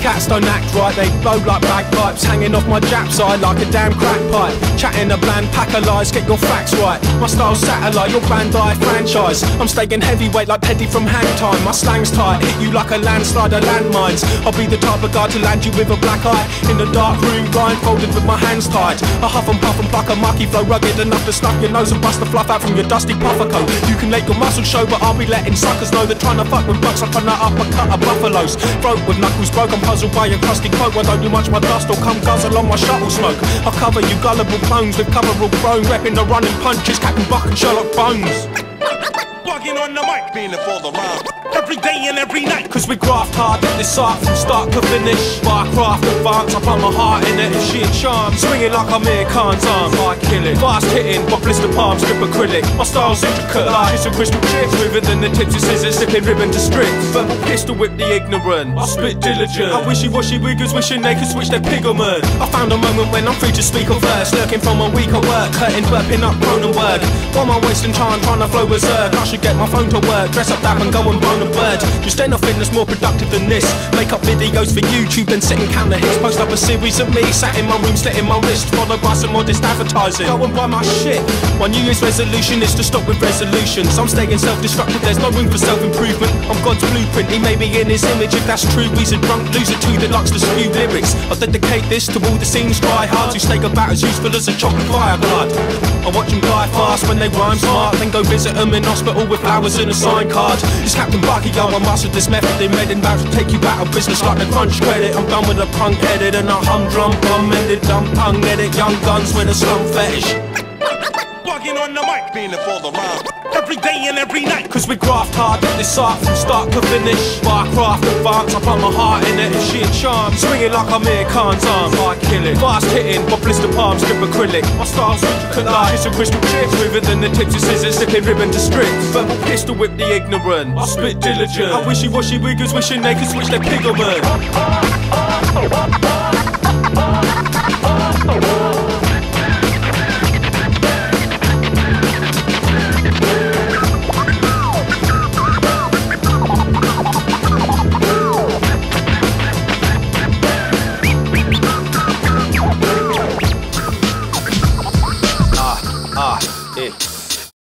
Cats don't act right, they blow like bagpipes. Hanging off my japs eye like a damn crack pipe. Chatting a bland pack of lies, get your facts right. My style's satellite, your Bandai franchise. I'm staying heavyweight like Teddy from Hang Time. My slang's tight, hit you like a landslide of landmines. I'll be the type of guy to land you with a black eye. In the dark room, blindfolded with my hands tied. I huff and puff and buck a mucky flow, rugged enough to snuff your nose and bust the fluff out from your dusty puffer coat. You can let your muscles show, but I'll be letting suckers know that trying to fuck with bucks, I trying to uppercut a buffaloes. Throat with knuckles broke, I'm puzzled by your crusty coat. I don't do much, my dust or come guzzle on my shuttle smoke. I'll cover you gullible clones with coverall prone, repping the running punches, Captain Buck and Sherlock Bones. Bugging on the mic, being it for the round. Every day and every night, cause we graft hard at this art from start to finish. But I craft advance, I put my heart in it. If she in charm, swinging like Amir Khan's arm, I kill it. Fast hitting, but blister palms, grip acrylic. My style's intricate, like some crystal chips. Smoother than the tips of scissors, slipping ribbon to strips. But I pistol whip the ignorant, I spit diligent. I wishy-washy wiggers wishing they could switch their pigment. I found a moment when I'm free to speak of verse, lurking from a week of work, hurting, burping up Cronenberg. Why am I wasting time trying to flow berserk? I should get my phone to work, dress up that and go and bone a bird. Just ain't nothing that's more productive than this. Make up videos for YouTube, then sit and count the hits. Post up a series of me, sat in my room, slitting my wrist, followed by some modest advertising. Go and buy my shit. My New Year's resolution is to stop with resolutions. I'm staying self-destructive, there's no room for self-improvement. I'm God's blueprint, he made me in his image. If that's true, he's a drunk loser to the likes to spew lyrics. I'll dedicate this to all the scenes dry hard, who stay about as useful as a chocolate fire blood. I watch them die fast when they rhyme smart, then go visit them in hospital with flowers and a sign card. It's Captain Bukioe, I mastered this method in red and bounce to take you out of business like the crunch credit. I'm done with a punk headed and a humdrum bum ended, dumb pung headed young guns with a slum fetish. Bugging on the mic, being it for the round. Every day and every night, cause we graft hard at this art from start to finish. But I craft advance, I put my heart in it. If she in charm, swinging like Amir Khan's arm, I kill it. Fast hitting, but blister palms, grip acrylic. My style's intricate like some crystal chips, smoother than the tips of scissors, slipping ribbon to strips. But I pistol whip the ignorant, I spit diligent. I wishy-washy wiggers wishing they could switch their pigment.